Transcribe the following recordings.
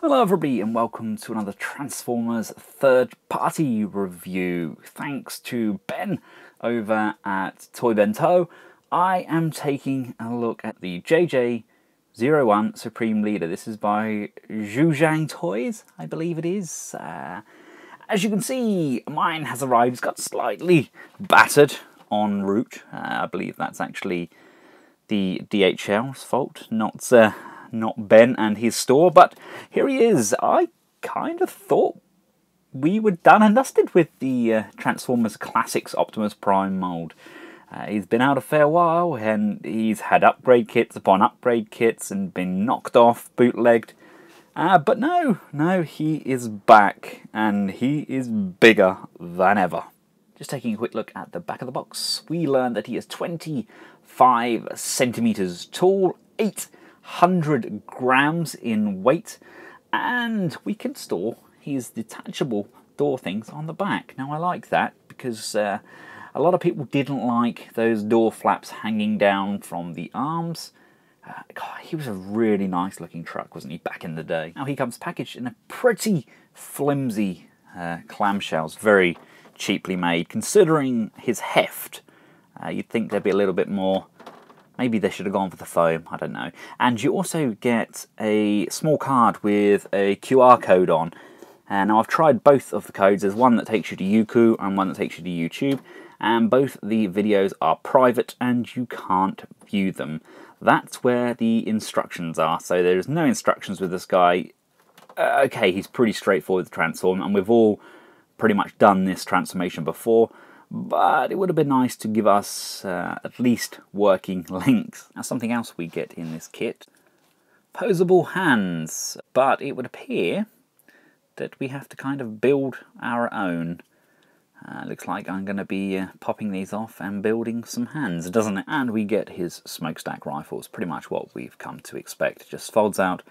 Hello everybody and welcome to another Transformers third party review. Thanks to Ben over at Toy Bento. I am taking a look at the JJ01 Supreme Leader. This is by Zhujiang Toys, I believe it is. As you can see, mine has arrived. It's got slightly battered en route. I believe that's actually the DHL's fault, not Ben and his store, but here he is. I kind of thought we were done and dusted with the Transformers Classics Optimus Prime mould. He's been out a fair while and he's had upgrade kits upon upgrade kits and been knocked off, bootlegged, but no, he is back and he is bigger than ever. Just taking a quick look at the back of the box, we learn that he is 25 centimetres tall, 800 grams in weight, and we can store his detachable door things on the back. Now I like that because a lot of people didn't like those door flaps hanging down from the arms. God, he was a really nice looking truck, wasn't he, back in the day? Now he comes packaged in a pretty flimsy clamshells, very cheaply made. Considering his heft, you'd think there'd be a little bit more. Maybe they should have gone for the foam, I don't know. And you also get a small card with a QR code on. And now I've tried both of the codes. There's one that takes you to Youku and one that takes you to YouTube. And both the videos are private and you can't view them. That's where the instructions are. So there's no instructions with this guy. Okay, he's pretty straightforward to transform. And we've all pretty much done this transformation before. But it would have been nice to give us at least working links. Now something else we get in this kit, posable hands, but it would appear that we have to kind of build our own. Looks like I'm going to be popping these off and building some hands, doesn't it? And we get his smokestack rifles, pretty much what we've come to expect. It just folds out.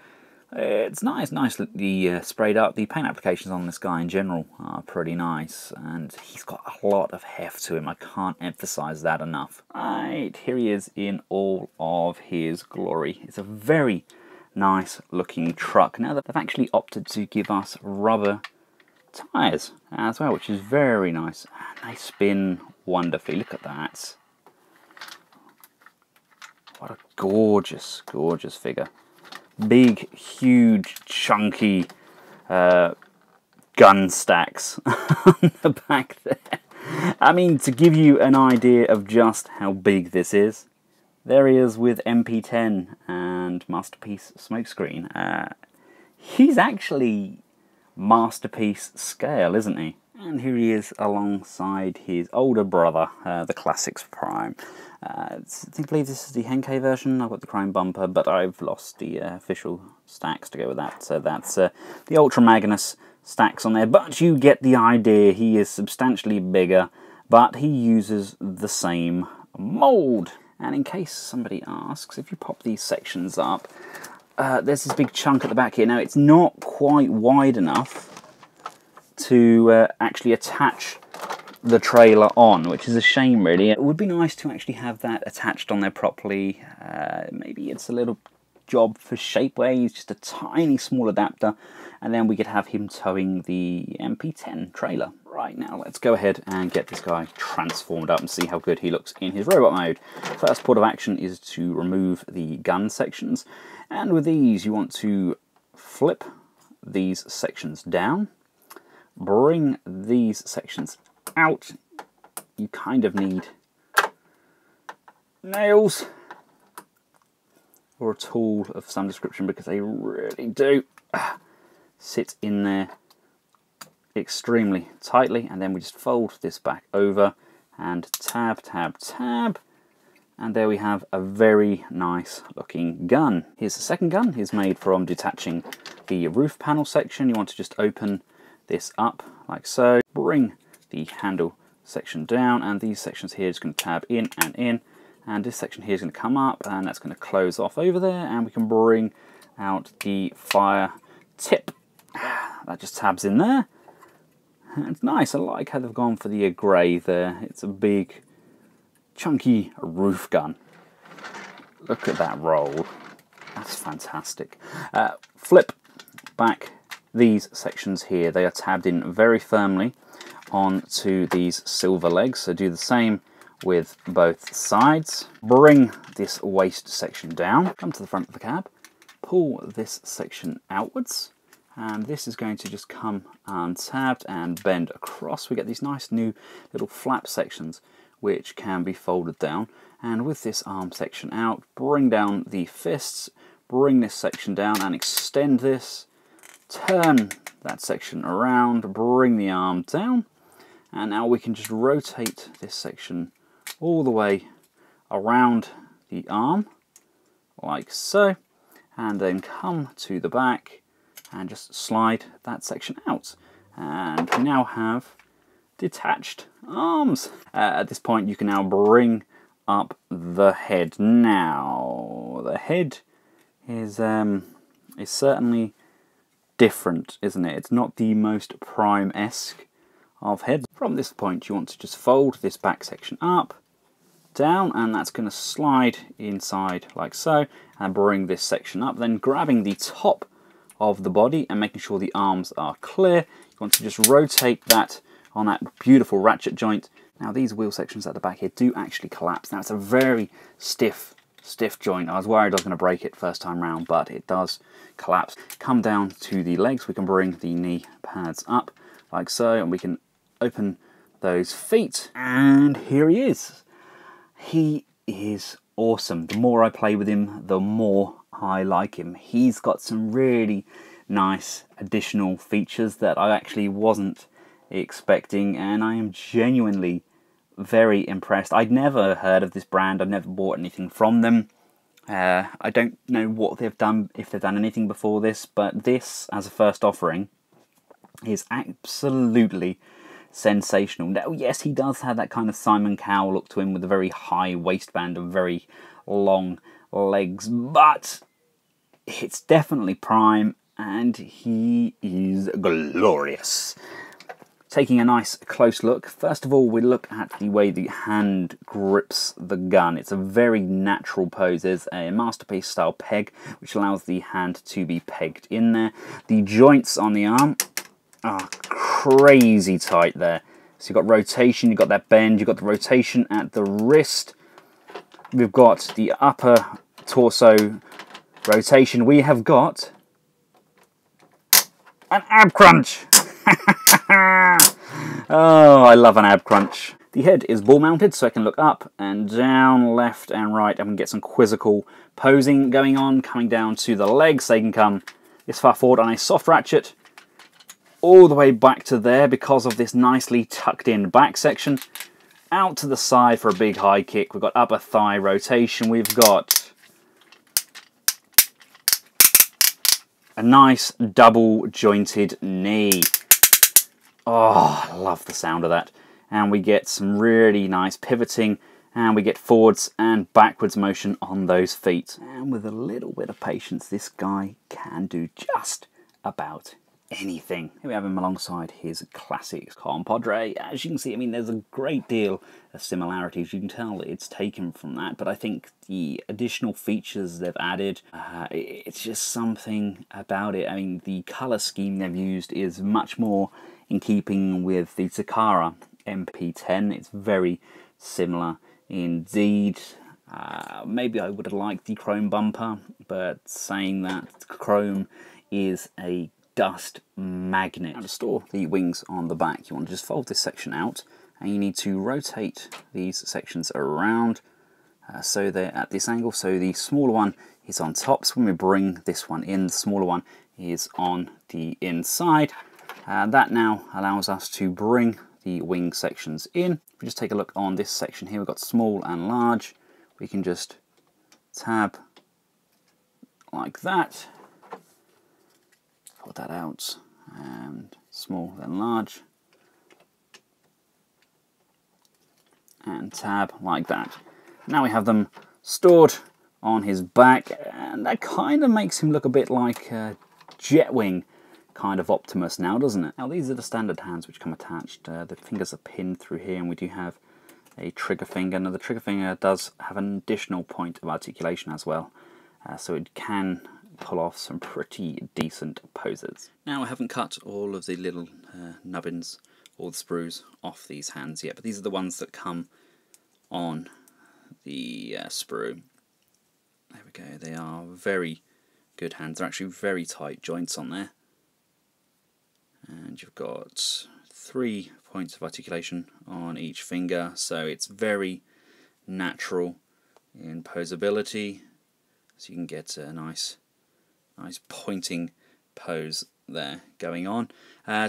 It's nice, nicely sprayed up. The paint applications on this guy in general are pretty nice, and he's got a lot of heft to him. I can't emphasize that enough. Right, here he is in all of his glory. It's a very nice looking truck. Now that they've actually opted to give us rubber tires as well, which is very nice. And they spin wonderfully. Look at that. What a gorgeous, gorgeous figure. Big, huge, chunky gun stacks on the back there. I mean, to give you an idea of just how big this is, there he is with MP10 and Masterpiece Smokescreen. He's actually Masterpiece scale, isn't he? And here he is alongside his older brother, the Classics Prime. I think, believe this is the Henke version. I've got the chrome bumper, but I've lost the official stacks to go with that. So that's the Ultra Magnus stacks on there. But you get the idea. He is substantially bigger, but he uses the same mould. And in case somebody asks, if you pop these sections up, there's this big chunk at the back here. Now, it's not quite wide enough to actually attach the trailer on, which is a shame really. It would be nice to actually have that attached on there properly. Maybe it's a little job for Shapeways, just a tiny small adapter, and then we could have him towing the MP10 trailer. Right, now let's go ahead and get this guy transformed up and see how good he looks in his robot mode. First port of action is to remove the gun sections, and with these you want to flip these sections down, bring these sections out. You kind of need nails or a tool of some description because they really do sit in there extremely tightly, and then we just fold this back over and tab, tab, tab, and there we have a very nice looking gun. Here's the second gun. It's made from detaching the roof panel section. You want to just open this up like so, bring the handle section down, and these sections here is going to tab in, and this section here is going to come up, and that's going to close off over there, and we can bring out the fire tip. That just tabs in there. It's nice. I like how they've gone for the grey there. It's a big, chunky roof gun. Look at that roll. That's fantastic. Flip back these sections here. They are tabbed in very firmly onto these silver legs. So do the same with both sides. Bring this waist section down, come to the front of the cab, pull this section outwards, and this is going to just come untabbed and bend across. We get these nice new little flap sections which can be folded down, and with this arm section out, bring down the fists, bring this section down and extend this, turn that section around, bring the arm down, and now we can just rotate this section all the way around the arm like so, and then come to the back and just slide that section out, and we now have detached arms. At this point you can now bring up the head. Now the head is certainly different, isn't it? It's not the most Prime-esque of heads. From this point you want to just fold this back section up, down, and that's going to slide inside like so, and bring this section up, then grabbing the top of the body and making sure the arms are clear. You want to just rotate that on that beautiful ratchet joint. Now these wheel sections at the back here do actually collapse. Now it's a very stiff joint. I was worried I was going to break it first time round, but it does collapse. Come down to the legs, we can bring the knee pads up like so, and we can open those feet, and here he is. He is awesome. The more I play with him, the more I like him. He's got some really nice additional features that I actually wasn't expecting, and I am genuinely very impressed. I'd never heard of this brand. I've never bought anything from them. I don't know what they've done, if they've done anything before this, but this as a first offering is absolutely sensational. Now, yes, he does have that kind of Simon Cowell look to him with a very high waistband and very long legs, but it's definitely Prime, and he is glorious. Taking a nice close look, first of all, we look at the way the hand grips the gun. It's a very natural pose. There's a Masterpiece style peg, which allows the hand to be pegged in there. The joints on the arm are crazy tight there. So you've got rotation, you've got that bend, you've got the rotation at the wrist. We've got the upper torso rotation. We have got an ab crunch. Oh, I love an ab crunch. The head is ball mounted, so I can look up and down, left and right, and we can get some quizzical posing going on. Coming down to the legs, they can come this far forward on a soft ratchet, all the way back to there because of this nicely tucked in back section. Out to the side for a big high kick. We've got upper thigh rotation. We've got a nice double jointed knee. Oh, I love the sound of that. And we get some really nice pivoting, and we get forwards and backwards motion on those feet. And with a little bit of patience, this guy can do just about anything. Here we have him alongside his classics compadre. As you can see, I mean, there's a great deal of similarities. You can tell it's taken from that, but I think the additional features they've added, it's just something about it. I mean, the color scheme they've used is much more in keeping with the Takara MP10. It's very similar indeed. Maybe I would have liked the chrome bumper, but saying that, chrome is a dust magnet. Now to store the wings on the back, you want to just fold this section out, and you need to rotate these sections around so they're at this angle. So the smaller one is on top, so when we bring this one in, the smaller one is on the inside. That now allows us to bring the wing sections in. If we just take a look on this section here, we've got small and large. We can just tab like that, that out, and small then large, and tab like that. Now we have them stored on his back, and that kind of makes him look a bit like a Jetwing kind of Optimus now, doesn't it? Now these are the standard hands which come attached. The fingers are pinned through here, and we do have a trigger finger. Now the trigger finger does have an additional point of articulation as well, so it can pull off some pretty decent poses. Now, I haven't cut all of the little nubbins or the sprues off these hands yet, but these are the ones that come on the sprue. There we go, they are very good hands. They're actually very tight joints on there. And you've got 3 points of articulation on each finger, so it's very natural in posability. So you can get a nice pointing pose there going on.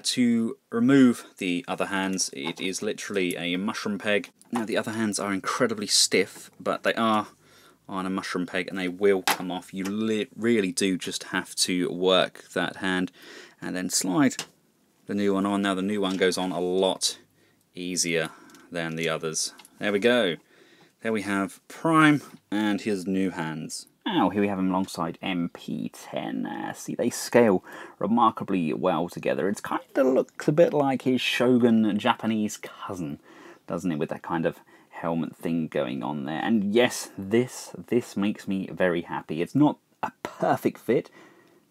To remove the other hands, it is literally a mushroom peg. Now, the other hands are incredibly stiff, but they are on a mushroom peg and they will come off. You really do just have to work that hand and then slide the new one on. Now, the new one goes on a lot easier than the others. There we go. There we have Prime and his new hands. Now, here we have him alongside MP10. See, they scale remarkably well together. It kind of looks a bit like his Shogun Japanese cousin, doesn't it, with that kind of helmet thing going on there. And yes, this makes me very happy. It's not a perfect fit,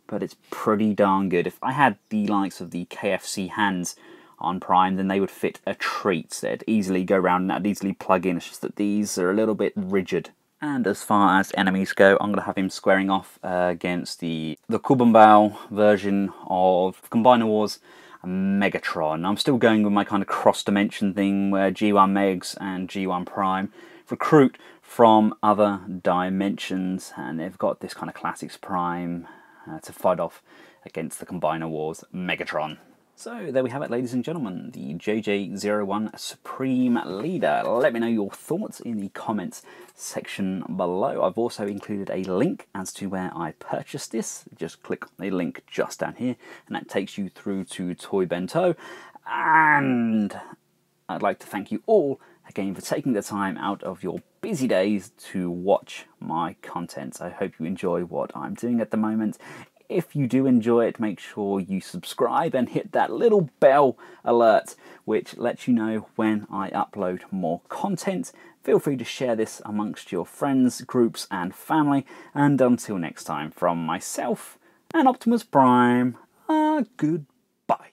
but it's pretty darn good. If I had the likes of the KFC Hands on Prime, then they would fit a treat. They'd easily go around and that'd easily plug in. It's just that these are a little bit rigid. And as far as enemies go, I'm going to have him squaring off against the Kubenbau version of Combiner Wars Megatron. I'm still going with my kind of cross-dimension thing where G1 Megs and G1 Prime recruit from other dimensions, and they've got this kind of Classics Prime to fight off against the Combiner Wars Megatron. So there we have it, ladies and gentlemen, the JJ01 Supreme Leader. Let me know your thoughts in the comments section below. I've also included a link as to where I purchased this. Just click on the link just down here and that takes you through to Toy Bento. And I'd like to thank you all again for taking the time out of your busy days to watch my content. I hope you enjoy what I'm doing at the moment. If you do enjoy it, make sure you subscribe and hit that little bell alert, which lets you know when I upload more content. Feel free to share this amongst your friends, groups, and family. And until next time, from myself and Optimus Prime, goodbye.